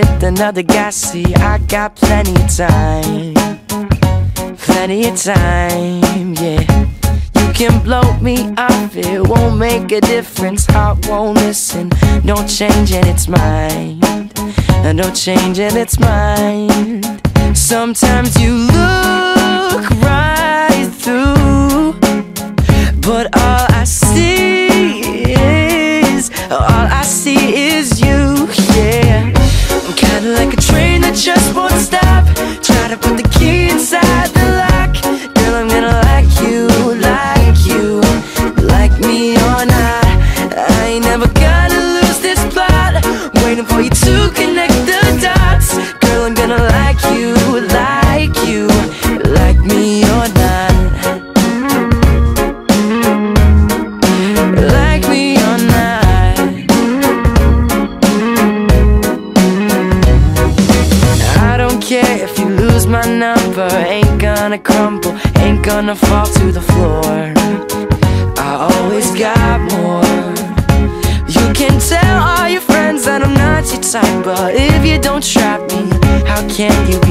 with another guy, see, I got plenty of time. Plenty of time, yeah. You can blow me up, it won't make a difference. Heart won't listen, no change in its mind. No change in its mind. Sometimes you look right through, but all I see is, all I see is you, yeah. I'm kinda like a train that just won't stop. Try to put the key inside the lock. Girl, I'm gonna like you, like you. Like me or not, I ain't never gonna lose this plot. Waiting for you to connect the dots. Girl, I'm gonna like you, like you. Like me or not, like me or not. I don't care if you lose my number. Ain't gonna crumble, ain't gonna fall to the floor. I always got more. You can tell all your friends that I'm not your type, but if you don't trap me, how can you